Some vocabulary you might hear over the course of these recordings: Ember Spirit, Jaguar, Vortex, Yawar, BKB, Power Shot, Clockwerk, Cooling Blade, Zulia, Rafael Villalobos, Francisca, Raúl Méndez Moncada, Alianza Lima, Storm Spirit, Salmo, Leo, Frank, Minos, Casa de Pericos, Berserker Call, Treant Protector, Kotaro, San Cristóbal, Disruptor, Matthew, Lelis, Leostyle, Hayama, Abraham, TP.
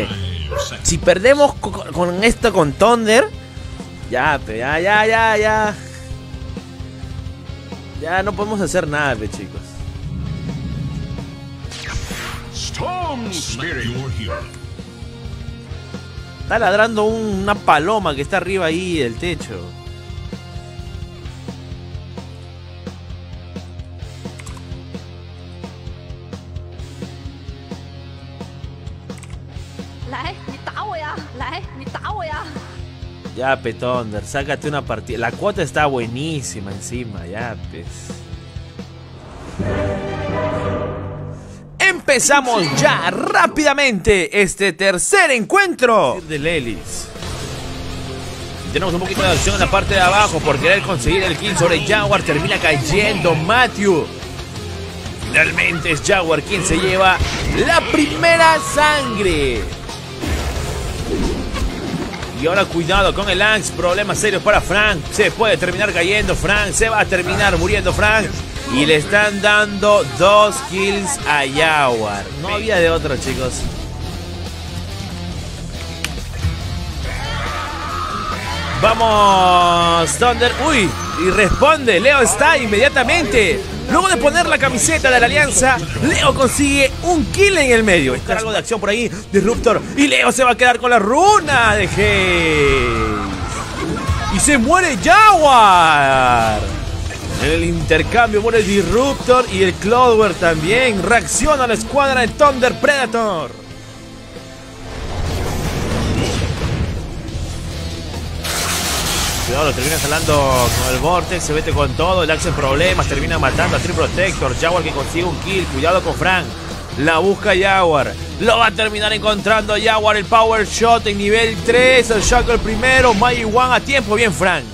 porque si perdemos con esto, con Thunder, ya no podemos hacer nada, chicos. Storm Spirit. Está ladrando una paloma que está arriba ahí del techo. Ya, pe, Thunder, sácate una partida. La cuota está buenísima encima, ya, pues. Empezamos ya rápidamente este tercer encuentro de Lelis. Tenemos un poquito de acción en la parte de abajo por querer conseguir el kill sobre Jaguar. Termina cayendo Matthew. Finalmente es Jaguar quien se lleva la primera sangre. Y ahora cuidado con el Axe, problemas serios para Frank. Se puede terminar cayendo Frank, se va a terminar muriendo Frank. Y le están dando 2 kills a Yawar. No había de otro, chicos. Vamos, Thunder. Uy, y responde. Leo está inmediatamente. Luego de poner la camiseta de la Alianza, Leo consigue un kill en el medio. Está algo de acción por ahí, Disruptor. Y Leo se va a quedar con la runa de G. Y se muere Jaguar. En el intercambio muere el Disruptor y el Clockwerk también. Reacciona a la escuadra de Thunder Predator. Cuidado, lo termina jalando con el Vortex, se mete con todo, el Axe en problemas, termina matando a Treant Protector, Jaguar que consigue un kill, cuidado con Frank, la busca Jaguar, lo va a terminar encontrando Jaguar, el Power Shot en nivel 3, el Shackle primero, May One a tiempo, bien Frank.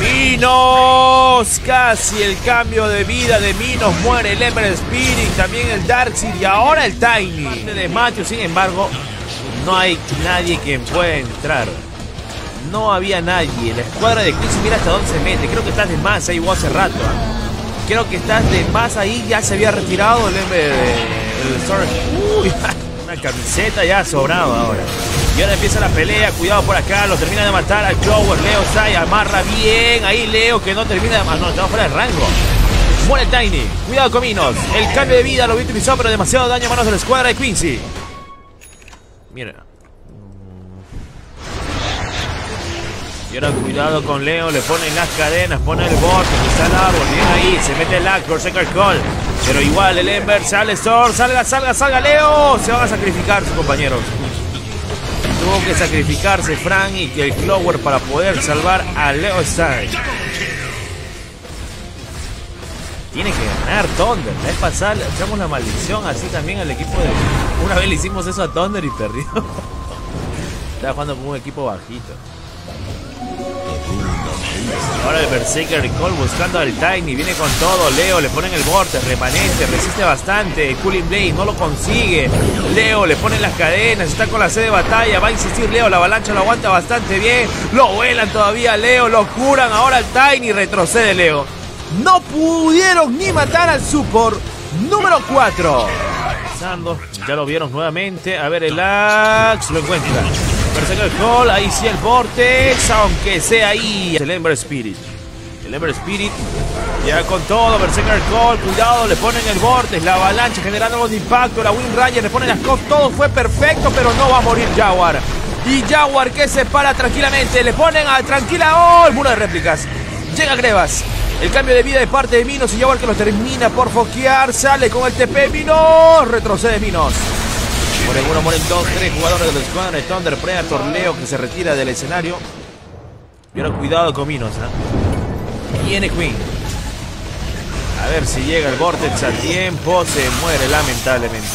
Minos, casi el cambio de vida de Minos, muere el Ember Spirit, también el Dark Seer y ahora el Tiny de Matthew. Sin embargo, no hay nadie quien pueda entrar. No había nadie. La escuadra de Chris, mira hasta dónde se mete. Creo que estás de más ahí, vos hace rato. Creo que estás de más ahí. Ya se había retirado el Ember. Uy, una camiseta ya sobraba ahora. Y ahora empieza la pelea, cuidado por acá, lo termina de matar al Clockwerk, Leostyle amarra bien, ahí Leo que no termina de matar, no, estamos fuera de rango. Muere Tiny, cuidado con Minos, el cambio de vida lo había utilizado pero demasiado daño a manos de la escuadra de Quincy. Mira. Y ahora cuidado con Leo, le ponen las cadenas, pone el borde, está el árbol, viene ahí, se mete el Axe, Berserker Call. Pero igual el Ember, sale Storm, salga Leo, se van a sacrificar sus compañeros. Tuvo que sacrificarse Frank y que el Clockwerk para poder salvar a Leostyle. Tiene que ganar Thunder. La vez pasada le echamos la maldición así también al equipo de... Una vez le hicimos eso a Thunder y perdió. Estaba jugando con un equipo bajito. Ahora el Berserker Call buscando al Tiny. Viene con todo, Leo le ponen el Vortex, remanente, resiste bastante. Cooling Blade no lo consigue. Leo le ponen las cadenas, está con la sed de batalla. Va a insistir Leo, la avalancha lo aguanta bastante bien. Lo vuelan todavía Leo, lo curan. Ahora el Tiny retrocede Leo. No pudieron ni matar al support número 4. Ya lo vieron nuevamente. A ver el Axe, lo encuentra. Berserker Call, ahí sí el Vortex, aunque sea ahí el Ember Spirit. El Ember Spirit llega con todo, Berserker Call, cuidado, le ponen el Vortex, la avalancha generando los impactos, la Wind Ranger le ponen las cosas, todo fue perfecto, pero no va a morir Jaguar. Y Jaguar que se para tranquilamente, le ponen a tranquila, oh, el muro de réplicas. Llega Grevas, el cambio de vida de parte de Minos y Jaguar que lo termina por foquear, sale con el TP, Minos, retrocede Minos. Por alguno mueren 2, 3 jugadores de los escuadrones Thunder Predator, Leo que se retira del escenario. Y ahora cuidado con Minos, Viene Queen. A ver si llega el Vortex a tiempo. Se muere lamentablemente.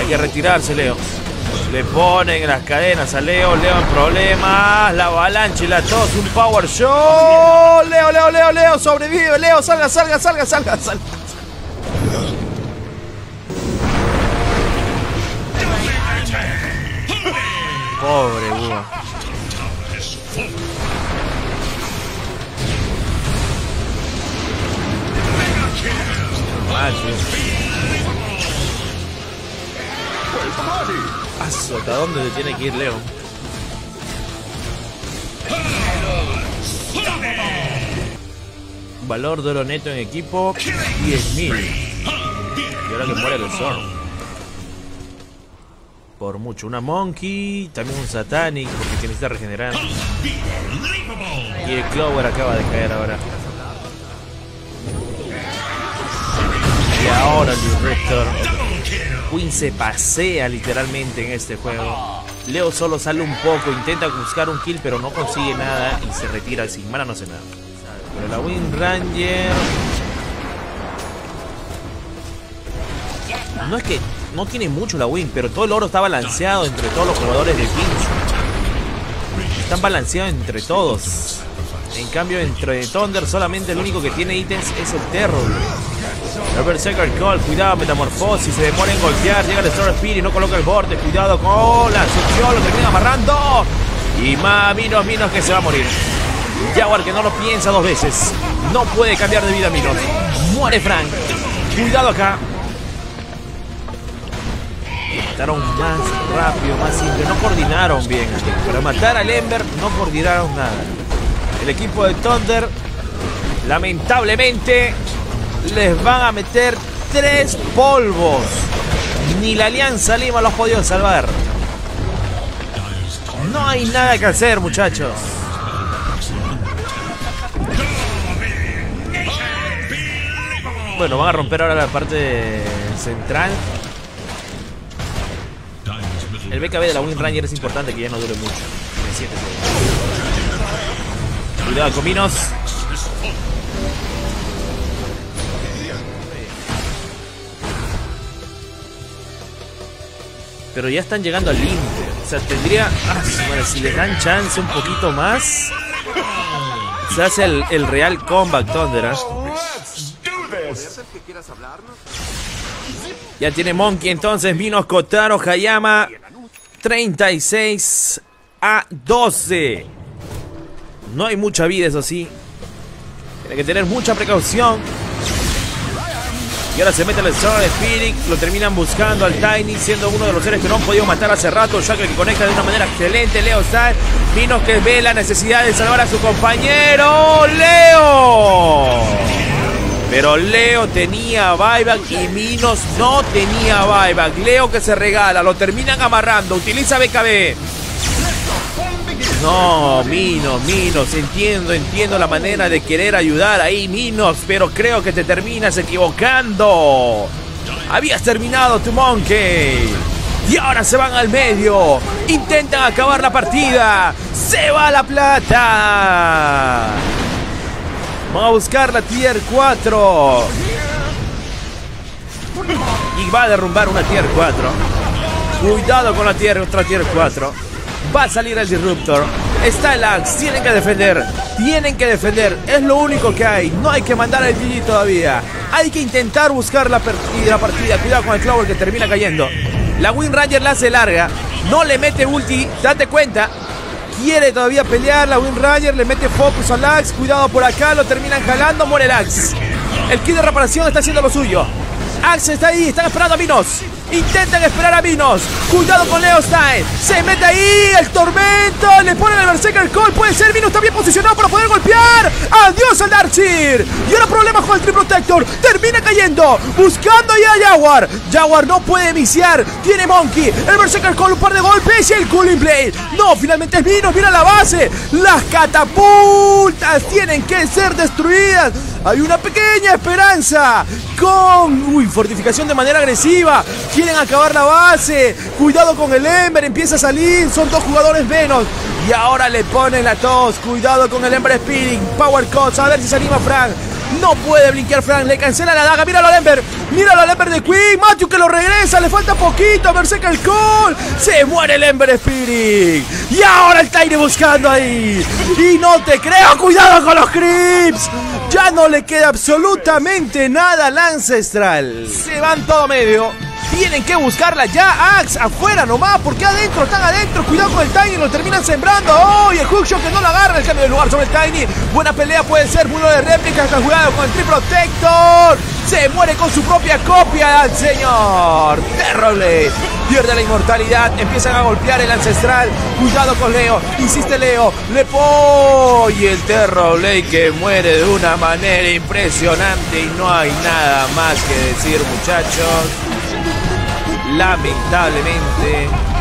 Hay que retirarse Leo. Le ponen las cadenas a Leo. Leo en problemas. La avalancha y la tos. Un power show. Leo sobrevive. Leo salga. Pobre Búho. Macho. ¿Hasta dónde se tiene que ir Leo? Valor de oro neto en equipo 10.000. Y ahora que muere el zorro. Por mucho, una Monkey, también un Satanic, porque se necesita regenerar. Y el Clockwerk acaba de caer ahora. Y ahora el Disruptor. Queen se pasea literalmente en este juego. Leo solo sale un poco, intenta buscar un kill, pero no consigue nada y se retira sin mana, no hace nada. Pero la Wind Ranger... No es que... No tiene mucho la win, pero todo el oro está balanceado entre todos los jugadores de Kings. Están balanceados entre todos. En cambio, entre Thunder, solamente el único que tiene ítems es el Terrorblade. El Berserker Call, cuidado, metamorfosis, se demora en golpear, llega el Storm Spirit, no coloca el borde, cuidado con la succión, lo termina amarrando. Y más Minos que se va a morir. Jaguar que no lo piensa dos veces. No puede cambiar de vida Minos. Muere Frank. Cuidado acá. Mataron más rápido, más simple, no coordinaron bien. Para matar al Ember no coordinaron nada. El equipo de Thunder, lamentablemente, les van a meter 3 polvos. Ni la Alianza Lima los ha podido salvar. No hay nada que hacer, muchachos. Bueno, van a romper ahora la parte central. El BKB de la Wind Ranger es importante que ya no dure mucho. De 7 segundos. Cuidado con Minos. Pero ya están llegando al límite. O sea, tendría... Ah, bueno, si les dan chance un poquito más... Se hace el real comeback Thunder. Ya tiene Monkey entonces. Minos, Kotaro, Hayama... 36-12. No hay mucha vida, eso sí. Tiene que tener mucha precaución. Y ahora se mete el Storm Spirit. Lo terminan buscando al Tiny, siendo uno de los seres que no han podido matar hace rato. Shackle que conecta de una manera excelente. Leostyle. Minos que ve la necesidad de salvar a su compañero. ¡Leo! Pero Leo tenía buyback y Minos no tenía buyback. Leo que se regala, lo terminan amarrando, utiliza BKB. No, Minos, entiendo la manera de querer ayudar ahí, Minos, pero creo que te terminas equivocando. Habías terminado tu Monkey. Y ahora se van al medio, intentan acabar la partida. ¡Se va la plata! Van a buscar la tier 4. Y va a derrumbar una tier 4. Cuidado con la otra tier 4. Va a salir el Disruptor. Está el Axe. Tienen que defender. Es lo único que hay. No hay que mandar el GG todavía. Hay que intentar buscar la partida. Cuidado con el Clockwerk que termina cayendo. La Wind Ranger la hace larga. No le mete ulti. Date cuenta. Quiere todavía pelear, la Wind Ranger le mete focus al Axe, cuidado por acá, lo terminan jalando, muere el Axe. El kit de reparación está haciendo lo suyo. Axe está ahí, están esperando a Minos. Intentan esperar a Minos. Cuidado con Leostyle. Se mete ahí el tormento. Le ponen el Berserker Call. Puede ser. Minos está bien posicionado para poder golpear. Adiós al Dark Seer. Y ahora problemas con el Treant Protector. Termina cayendo. Buscando ya a Jaguar. Jaguar no puede iniciar. Tiene Monkey. El Berserker Call. Un par de golpes. Y el Cooling Blade. No, finalmente es Minos. Mira la base. Las catapultas tienen que ser destruidas. Hay una pequeña esperanza. Con fortificación de manera agresiva. Quieren acabar la base. Cuidado con el Ember. Empieza a salir. Son 2 jugadores menos. Y ahora le ponen la tos. Cuidado con el Ember Spirit. Power Shot. A ver si se anima Frank. No puede blinquear Frank. Le cancela la daga. Míralo al Ember. Míralo al Ember de Queen. Matthew que lo regresa. Le falta poquito. Berserker el Call. Se muere el Ember Spirit. Y ahora el Tiny buscando ahí. Y no te creo. Cuidado con los creeps. Ya no le queda absolutamente nada al ancestral. Se van todo medio. Tienen que buscarla ya. Axe afuera nomás, porque adentro, están adentro. Cuidado con el Tiny, lo terminan sembrando. ¡Oh! Y el Hookshot que no la agarra. El cambio de lugar sobre el Tiny. Buena pelea puede ser. Muro de réplica. Está jugado con el Treant Protector. Se muere con su propia copia al señor Terrorblade. Pierde la inmortalidad. Empiezan a golpear el ancestral. Cuidado con Leo. Insiste Leo. Y el Terrorblade que muere de una manera impresionante. Y no hay nada más que decir, muchachos. Lamentablemente